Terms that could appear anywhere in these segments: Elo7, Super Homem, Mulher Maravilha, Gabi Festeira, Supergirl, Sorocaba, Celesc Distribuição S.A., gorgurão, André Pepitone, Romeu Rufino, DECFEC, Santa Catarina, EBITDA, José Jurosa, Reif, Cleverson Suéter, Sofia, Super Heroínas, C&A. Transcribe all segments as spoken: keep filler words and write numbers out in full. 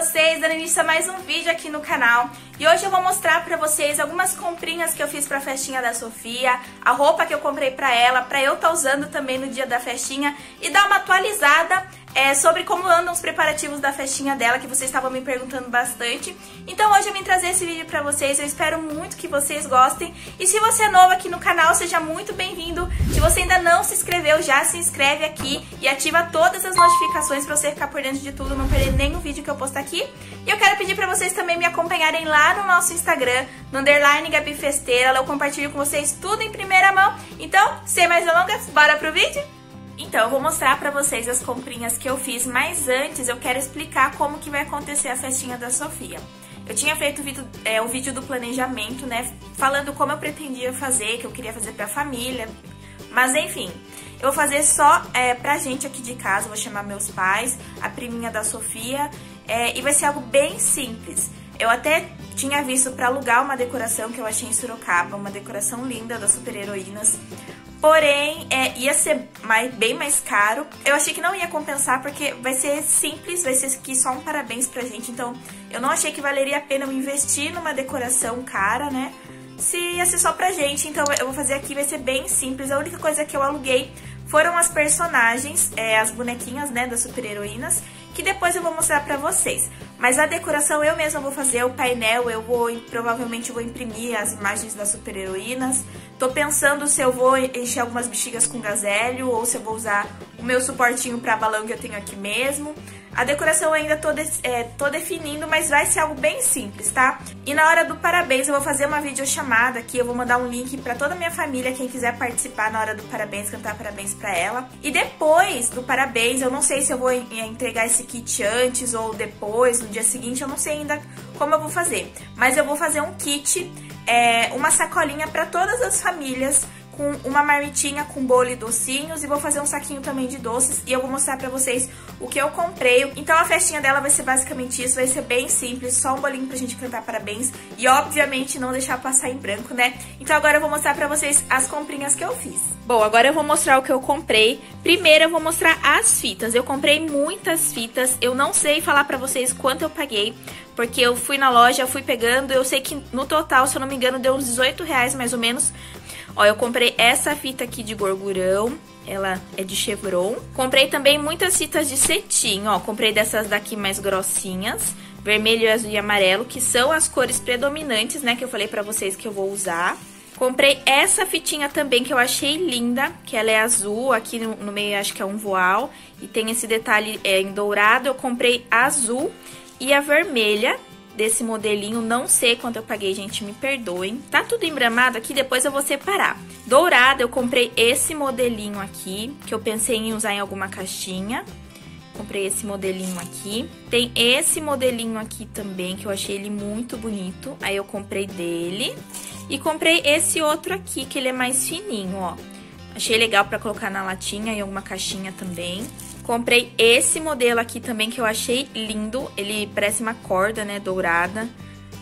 vocês, dando início a mais um vídeo aqui no canal. E hoje eu vou mostrar pra vocês algumas comprinhas que eu fiz pra festinha da Sofia, a roupa que eu comprei pra ela, pra eu tá usando também no dia da festinha, e dar uma atualizada é, sobre como andam os preparativos da festinha dela, que vocês estavam me perguntando bastante. Então hoje eu vim trazer esse vídeo pra vocês, eu espero muito que vocês gostem. E se você é novo aqui no canal, seja muito bem-vindo. Se você ainda não se inscreveu, já se inscreve aqui e ativa todas as notificações pra você ficar por dentro de tudo, não perder nenhum vídeo que eu posto aqui. E eu quero pedir pra vocês também me acompanharem lá no nosso Instagram, no underline Gabi Festeira. Lá eu compartilho com vocês tudo em primeira mão. Então, sem mais delongas, bora pro vídeo? Então, eu vou mostrar pra vocês as comprinhas que eu fiz, mas antes eu quero explicar como que vai acontecer a festinha da Sofia. Eu tinha feito o vídeo, é, o vídeo do planejamento, né, falando como eu pretendia fazer, que eu queria fazer pra família, mas enfim... Eu vou fazer só é, pra gente aqui de casa, vou chamar meus pais, a priminha da Sofia, é, e vai ser algo bem simples. Eu até tinha visto pra alugar uma decoração que eu achei em Sorocaba, uma decoração linda das Super Heroínas, porém é, ia ser mais, bem mais caro. Eu achei que não ia compensar porque vai ser simples, vai ser aqui só um parabéns pra gente, então eu não achei que valeria a pena eu investir numa decoração cara, né? Se ia ser só pra gente, então eu vou fazer aqui, vai ser bem simples. A única coisa que eu aluguei foram as personagens, é, as bonequinhas, né, das super-heroínas, que depois eu vou mostrar pra vocês. Mas a decoração eu mesma vou fazer, o painel eu vou, provavelmente vou imprimir as imagens das super-heroínas. Tô pensando se eu vou encher algumas bexigas com gazelho ou se eu vou usar o meu suportinho pra balão que eu tenho aqui mesmo. A decoração eu ainda tô, de, é, tô definindo, mas vai ser algo bem simples, tá? E na hora do parabéns eu vou fazer uma videochamada aqui, eu vou mandar um link pra toda a minha família, quem quiser participar na hora do parabéns, cantar parabéns pra ela. E depois do parabéns, eu não sei se eu vou entregar esse kit antes ou depois, no dia seguinte, eu não sei ainda como eu vou fazer. Mas eu vou fazer um kit, é, uma sacolinha pra todas as famílias, com uma marmitinha com bolo e docinhos, e vou fazer um saquinho também de doces, e eu vou mostrar pra vocês o que eu comprei. Então a festinha dela vai ser basicamente isso, vai ser bem simples, só um bolinho pra gente cantar parabéns, e obviamente não deixar passar em branco, né? Então agora eu vou mostrar pra vocês as comprinhas que eu fiz. Bom, agora eu vou mostrar o que eu comprei. Primeiro eu vou mostrar as fitas, eu comprei muitas fitas, eu não sei falar pra vocês quanto eu paguei, porque eu fui na loja, eu fui pegando, eu sei que no total, se eu não me engano, deu uns dezoito reais mais ou menos. Ó, eu comprei essa fita aqui de gorgurão, ela é de chevron. Comprei também muitas fitas de cetim, ó, comprei dessas daqui mais grossinhas, vermelho, azul e amarelo, que são as cores predominantes, né, que eu falei pra vocês que eu vou usar. Comprei essa fitinha também que eu achei linda, que ela é azul, aqui no, no meio acho que é um voal, e tem esse detalhe é, em dourado. Eu comprei a azul e a vermelha desse modelinho, não sei quanto eu paguei, gente, me perdoem. Tá tudo embramado aqui, depois eu vou separar. Dourada, eu comprei esse modelinho aqui, que eu pensei em usar em alguma caixinha. Comprei esse modelinho aqui. Tem esse modelinho aqui também, que eu achei ele muito bonito. Aí eu comprei dele. E comprei esse outro aqui, que ele é mais fininho, ó. Achei legal pra colocar na latinha e alguma caixinha também. Comprei esse modelo aqui também, que eu achei lindo. Ele parece uma corda, né, dourada.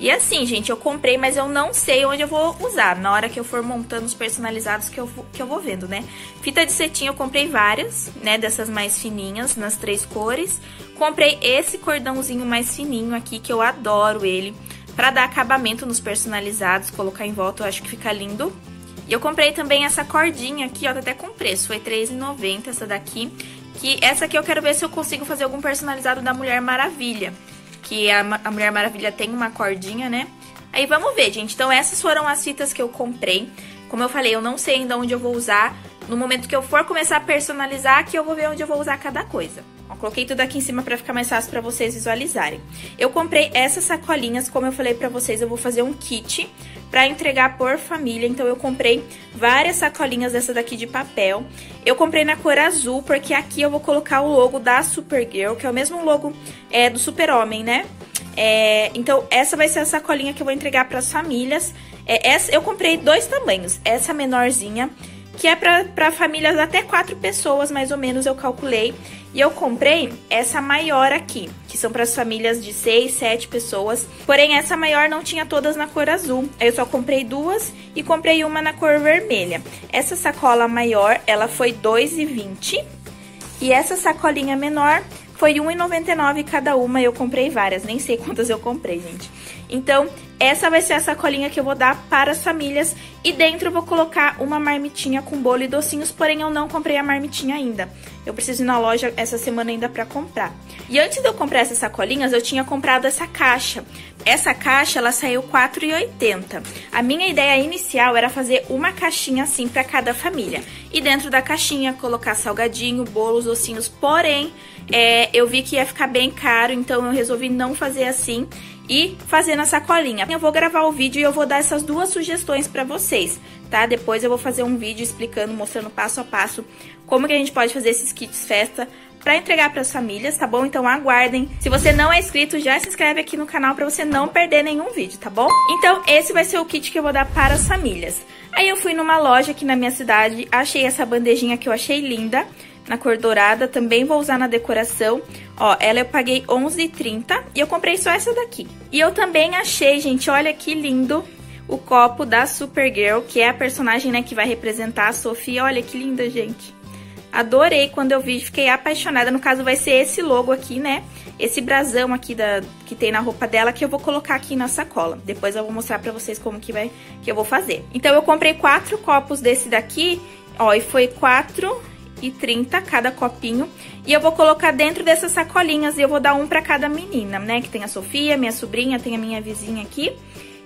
E assim, gente, eu comprei, mas eu não sei onde eu vou usar. Na hora que eu for montando os personalizados que eu, que eu vou vendo, né. Fita de cetim eu comprei várias, né, dessas mais fininhas, nas três cores. Comprei esse cordãozinho mais fininho aqui, que eu adoro ele. Pra dar acabamento nos personalizados, colocar em volta, eu acho que fica lindo. E eu comprei também essa cordinha aqui, ó, tá até com preço. Foi três reais e noventa centavos essa daqui. Que essa aqui eu quero ver se eu consigo fazer algum personalizado da Mulher Maravilha, que a, a Mulher Maravilha tem uma cordinha, né? Aí vamos ver, gente. Então essas foram as fitas que eu comprei. Como eu falei, eu não sei ainda onde eu vou usar. No momento que eu for começar a personalizar, aqui eu vou ver onde eu vou usar cada coisa. Ó, coloquei tudo aqui em cima pra ficar mais fácil pra vocês visualizarem. Eu comprei essas sacolinhas, como eu falei pra vocês, eu vou fazer um kit pra entregar por família. Então eu comprei várias sacolinhas dessa daqui de papel. Eu comprei na cor azul, porque aqui eu vou colocar o logo da Supergirl, que é o mesmo logo é, do Super Homem, né? É, então essa vai ser a sacolinha que eu vou entregar pras famílias. É, essa, eu comprei dois tamanhos, essa menorzinha, que é pra, pra famílias até quatro pessoas, mais ou menos, eu calculei. E eu comprei essa maior aqui, que são pras famílias de seis, sete pessoas. Porém, essa maior não tinha todas na cor azul. Eu só comprei duas e comprei uma na cor vermelha. Essa sacola maior, ela foi dois reais e vinte centavos. E essa sacolinha menor Foi um real e noventa e nove centavos cada uma, eu comprei várias, nem sei quantas eu comprei, gente. Então, essa vai ser a sacolinha que eu vou dar para as famílias. E dentro eu vou colocar uma marmitinha com bolo e docinhos, porém eu não comprei a marmitinha ainda. Eu preciso ir na loja essa semana ainda para comprar. E antes de eu comprar essas sacolinhas, eu tinha comprado essa caixa. Essa caixa, ela saiu quatro reais e oitenta centavos. A minha ideia inicial era fazer uma caixinha assim para cada família. E dentro da caixinha, colocar salgadinho, bolos, docinhos, porém, é, eu vi que ia ficar bem caro, então eu resolvi não fazer assim. E fazendo a sacolinha, eu vou gravar o vídeo e eu vou dar essas duas sugestões pra vocês, tá? Depois eu vou fazer um vídeo explicando, mostrando passo a passo como que a gente pode fazer esses kits festa pra entregar pras famílias, tá bom? Então aguardem. Se você não é inscrito, já se inscreve aqui no canal pra você não perder nenhum vídeo, tá bom? Então esse vai ser o kit que eu vou dar para as famílias. Aí eu fui numa loja aqui na minha cidade, achei essa bandejinha que eu achei linda, na cor dourada, também vou usar na decoração. Ó, ela eu paguei onze reais e trinta centavos e eu comprei só essa daqui. E eu também achei, gente, olha que lindo o copo da Supergirl, que é a personagem, né, que vai representar a Sofia. Olha que linda, gente. Adorei quando eu vi, fiquei apaixonada. No caso, vai ser esse logo aqui, né? Esse brasão aqui da, que tem na roupa dela, que eu vou colocar aqui na sacola. Depois eu vou mostrar pra vocês como que, vai, que eu vou fazer. Então, eu comprei quatro copos desse daqui, ó, e foi quatro... e trinta cada copinho, e eu vou colocar dentro dessas sacolinhas, e eu vou dar um pra cada menina, né, que tem a Sofia, minha sobrinha, tem a minha vizinha aqui.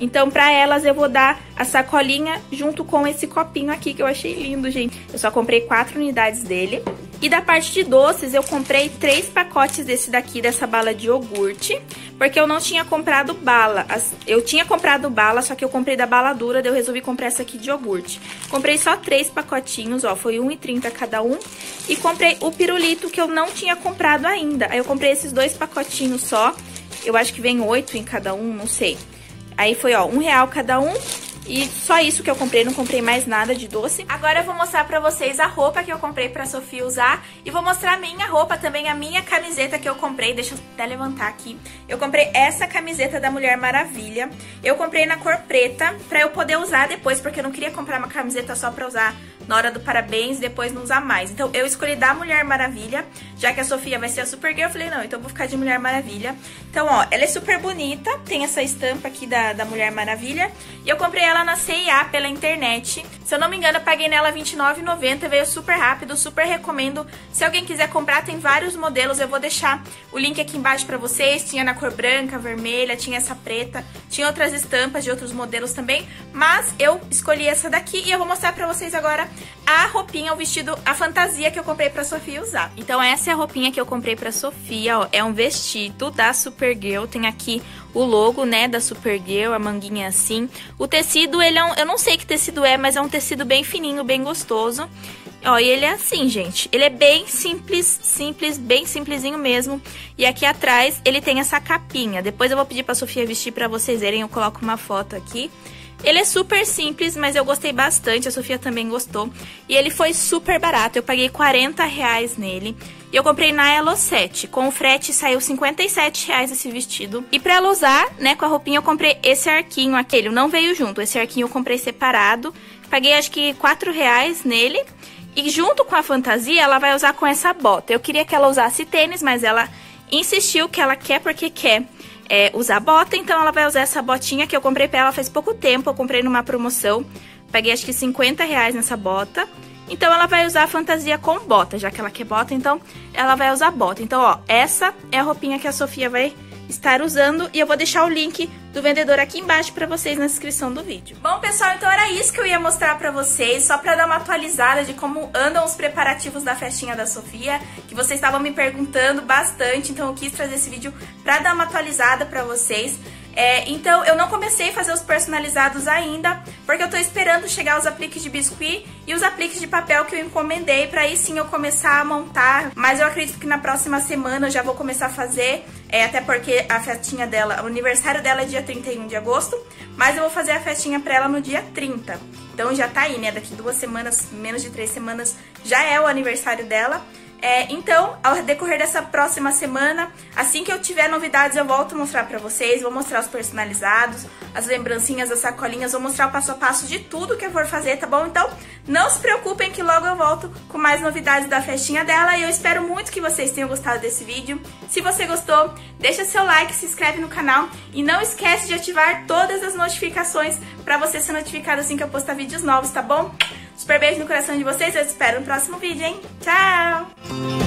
Então pra elas eu vou dar a sacolinha junto com esse copinho aqui, que eu achei lindo, gente. Eu só comprei quatro unidades dele. E da parte de doces eu comprei três pacotes desse daqui, dessa bala de iogurte, porque eu não tinha comprado bala. Eu tinha comprado bala, só que eu comprei da bala dura, daí eu resolvi comprar essa aqui de iogurte. Comprei só três pacotinhos, ó, foi um real e trinta centavos cada um. E comprei o pirulito, que eu não tinha comprado ainda. Aí eu comprei esses dois pacotinhos só, eu acho que vem oito em cada um, não sei. Aí foi, ó, um real cada um. E só isso que eu comprei, não comprei mais nada de doce. Agora eu vou mostrar pra vocês a roupa que eu comprei pra Sofia usar. E vou mostrar a minha roupa também, a minha camiseta que eu comprei. Deixa eu até levantar aqui. Eu comprei essa camiseta da Mulher Maravilha. Eu comprei na cor preta pra eu poder usar depois, porque eu não queria comprar uma camiseta só pra usar na hora do parabéns e depois não usar mais. Então eu escolhi da Mulher Maravilha, já que a Sofia vai ser a Supergirl. Eu falei, não, então eu vou ficar de Mulher Maravilha. Então, ó, ela é super bonita. Tem essa estampa aqui da, da Mulher Maravilha. E eu comprei ela Ela na C e A pela internet. Se eu não me engano, eu paguei nela vinte e nove reais e noventa centavos. Veio super rápido, super recomendo. Se alguém quiser comprar, tem vários modelos. Eu vou deixar o link aqui embaixo pra vocês. Tinha na cor branca, vermelha, tinha essa preta, tinha outras estampas de outros modelos também, mas eu escolhi essa daqui. E eu vou mostrar pra vocês agora a roupinha, o vestido, a fantasia que eu comprei pra Sofia usar. Então essa é a roupinha que eu comprei pra Sofia, ó. É um vestido da Supergirl. Tem aqui o logo, né, da Supergirl, a manguinha assim. O tecido, ele é um, eu não sei que tecido é, mas é um tecido bem fininho, bem gostoso. Ó, e ele é assim, gente. Ele é bem simples, simples, bem simplesinho mesmo. E aqui atrás ele tem essa capinha. Depois eu vou pedir pra Sofia vestir pra vocês verem, eu coloco uma foto aqui. Ele é super simples, mas eu gostei bastante, a Sofia também gostou. E ele foi super barato, eu paguei quarenta reais nele. E eu comprei na Elo sete, com o frete saiu cinquenta e sete reais esse vestido. E pra ela usar, né, com a roupinha eu comprei esse arquinho, aquele não veio junto, esse arquinho eu comprei separado. Paguei acho que quatro reais nele. E junto com a fantasia, ela vai usar com essa bota. Eu queria que ela usasse tênis, mas ela insistiu que ela quer porque quer. É, usar bota, então ela vai usar essa botinha que eu comprei pra ela faz pouco tempo, eu comprei numa promoção, paguei acho que cinquenta reais nessa bota, então ela vai usar a fantasia com bota, já que ela quer bota, então ela vai usar bota. Então, ó, essa é a roupinha que a Sofia vai estar usando, e eu vou deixar o link do vendedor aqui embaixo pra vocês na descrição do vídeo. Bom, pessoal, então era isso que eu ia mostrar pra vocês, só pra dar uma atualizada de como andam os preparativos da festinha da Sofia, que vocês estavam me perguntando bastante, então eu quis trazer esse vídeo pra dar uma atualizada pra vocês. É, então eu não comecei a fazer os personalizados ainda, porque eu tô esperando chegar os apliques de biscuit e os apliques de papel que eu encomendei, pra aí sim eu começar a montar, mas eu acredito que na próxima semana eu já vou começar a fazer, é, até porque a festinha dela, o aniversário dela é dia trinta e um de agosto, mas eu vou fazer a festinha pra ela no dia trinta, então já tá aí, né, daqui duas semanas, menos de três semanas já é o aniversário dela. É, então, ao decorrer dessa próxima semana, assim que eu tiver novidades, eu volto a mostrar pra vocês. Vou mostrar os personalizados, as lembrancinhas, as sacolinhas. Vou mostrar o passo a passo de tudo que eu for fazer, tá bom? Então, não se preocupem que logo eu volto com mais novidades da festinha dela. E eu espero muito que vocês tenham gostado desse vídeo. Se você gostou, deixa seu like, se inscreve no canal. E não esquece de ativar todas as notificações pra você ser notificado assim que eu postar vídeos novos, tá bom? Super beijo no coração de vocês, eu te espero no próximo vídeo, hein? Tchau!